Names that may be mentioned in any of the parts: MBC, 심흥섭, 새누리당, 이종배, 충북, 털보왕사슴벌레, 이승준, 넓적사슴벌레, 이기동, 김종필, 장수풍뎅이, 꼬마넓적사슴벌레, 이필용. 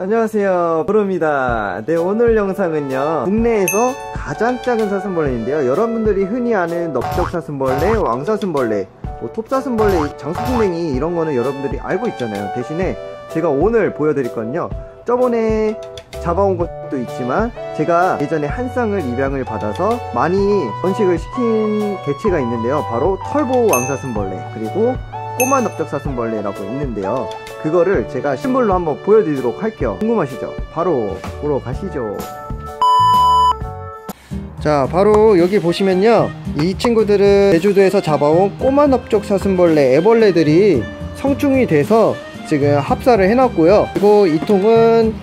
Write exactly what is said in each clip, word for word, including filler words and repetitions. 안녕하세요, 보로입니다. 네, 오늘 영상은요, 국내에서 가장 작은 사슴벌레인데요, 여러분들이 흔히 아는 넓적사슴벌레, 왕사슴벌레, 뭐 톱사슴벌레, 장수풍뎅이 이런 거는 여러분들이 알고 있잖아요. 대신에 제가 오늘 보여드릴 건요, 저번에 잡아온 것도 있지만 제가 예전에 한 쌍을 입양을 받아서 많이 번식을 시킨 개체가 있는데요, 바로 털보왕사슴벌레 그리고 꼬마넓적사슴벌레라고 있는데요, 그거를 제가 심벌로 한번 보여드리도록 할게요. 궁금하시죠? 바로 보러 가시죠. 자, 바로 여기 보시면요, 이 친구들은 제주도에서 잡아온 꼬마넓적사슴벌레 애벌레들이 성충이 돼서 지금 합사를 해놨고요. 그리고 이 통은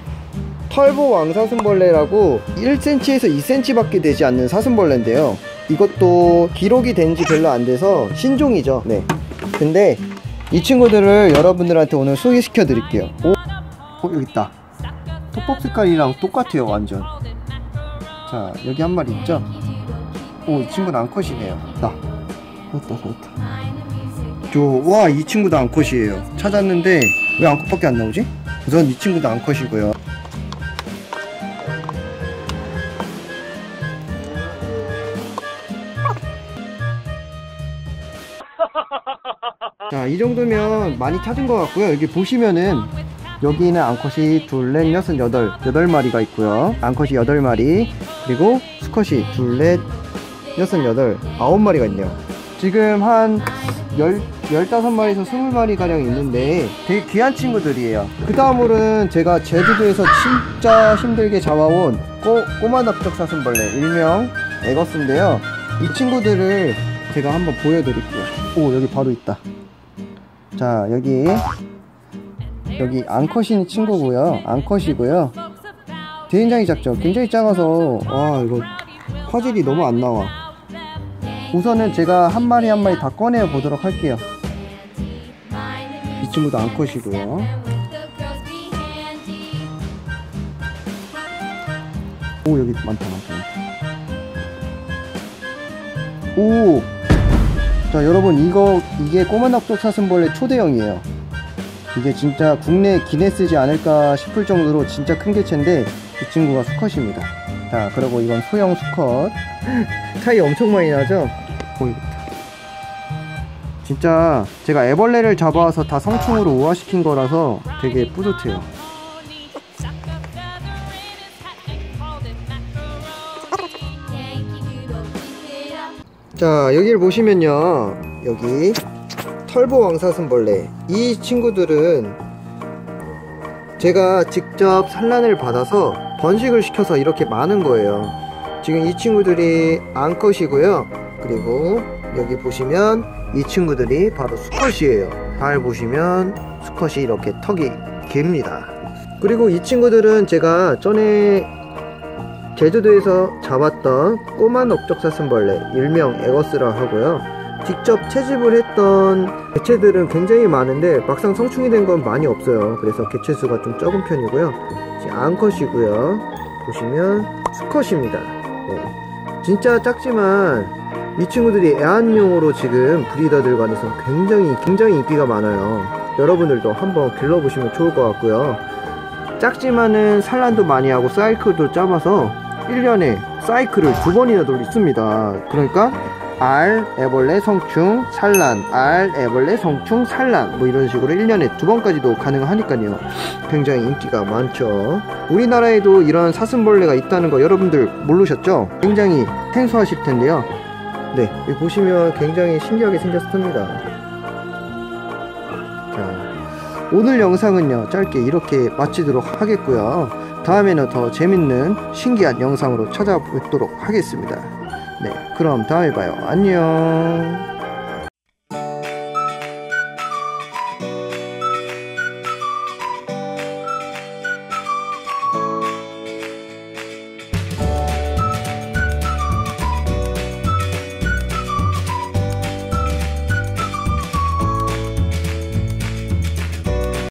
털보왕사슴벌레라고 일 센티미터에서 이 센티미터 밖에 되지 않는 사슴벌레인데요, 이것도 기록이 된지 별로 안 돼서 신종이죠. 네, 근데 이 친구들을 여러분들한테 오늘 소개시켜 드릴게요. 오, 어, 여기 있다. 톱밥 색깔이랑 똑같아요, 완전. 자, 여기 한 마리 있죠? 오, 이 친구는 암컷이네요. 나, 왔다, 왔다. 저, 와, 이 친구도 암컷이에요. 찾았는데 왜 암컷밖에 안 나오지? 우선 이 친구도 암컷이고요. 자, 이 정도면 많이 찾은 것 같고요. 여기 보시면은 여기는 암컷이 둘, 넷, 여섯, 여덟, 여덟 마리가 있고요. 암컷이 여덟 마리, 그리고 수컷이 둘, 넷, 여섯, 여덟, 아홉 마리가 있네요. 지금 한 열, 열다섯 마리에서 스무 마리 가량 있는데 되게 귀한 친구들이에요. 그 다음으로는 제가 제주도에서 진짜 힘들게 잡아온 꼬, 꼬마넓적사슴벌레, 일명 에거스인데요. 이 친구들을 제가 한번 보여드릴게요. 오, 여기 바로 있다. 자, 여기 여기 암컷인 친구고요, 암컷이고요. 굉장히 작죠? 굉장히 작아서, 와, 이거 화질이 너무 안 나와. 우선은 제가 한 마리 한 마리 다 꺼내 보도록 할게요. 이 친구도 암컷이고요. 오, 여기 많다, 많다. 오, 자, 여러분, 이거 이게 꼬마넓적사슴벌레 초대형이에요. 이게 진짜 국내 기네스지 않을까 싶을 정도로 진짜 큰 개체인데 이 친구가 수컷입니다. 자, 그리고 이건 소형 수컷. 차이 엄청 많이 나죠? 보이겠다. 진짜 제가 애벌레를 잡아와서 다 성충으로 우화시킨 거라서 되게 뿌듯해요. 자, 여기를 보시면요, 여기 털보왕사슴벌레, 이 친구들은 제가 직접 산란을 받아서 번식을 시켜서 이렇게 많은 거예요. 지금 이 친구들이 암컷이고요, 그리고 여기 보시면 이 친구들이 바로 수컷이에요. 발 보시면 수컷이 이렇게 턱이 깁니다. 그리고 이 친구들은 제가 전에 제주도에서 잡았던 꼬마넓적사슴벌레, 일명 에거스라 하고요. 직접 채집을 했던 개체들은 굉장히 많은데 막상 성충이 된 건 많이 없어요. 그래서 개체수가 좀 적은 편이고요. 지금 암컷이고요, 보시면 수컷입니다. 네. 진짜 작지만 이 친구들이 애완용으로 지금 브리더들 간에서 굉장히 굉장히 인기가 많아요. 여러분들도 한번 길러보시면 좋을 것 같고요. 작지만은 산란도 많이 하고 사이클도 짧아서 일 년에 사이클을 두 번이나 돌립니다. 그러니까 알, 애벌레, 성충, 산란, 알, 애벌레, 성충, 산란 뭐 이런 식으로 일 년에 두 번까지도 가능하니까요, 굉장히 인기가 많죠. 우리나라에도 이런 사슴벌레가 있다는 거 여러분들 모르셨죠? 굉장히 생소하실 텐데요. 네, 여기 보시면 굉장히 신기하게 생겼습니다. 오늘 영상은요, 짧게 이렇게 마치도록 하겠고요. 다음에는 더 재밌는 신기한 영상으로 찾아뵙도록 하겠습니다. 네, 그럼 다음에 봐요. 안녕.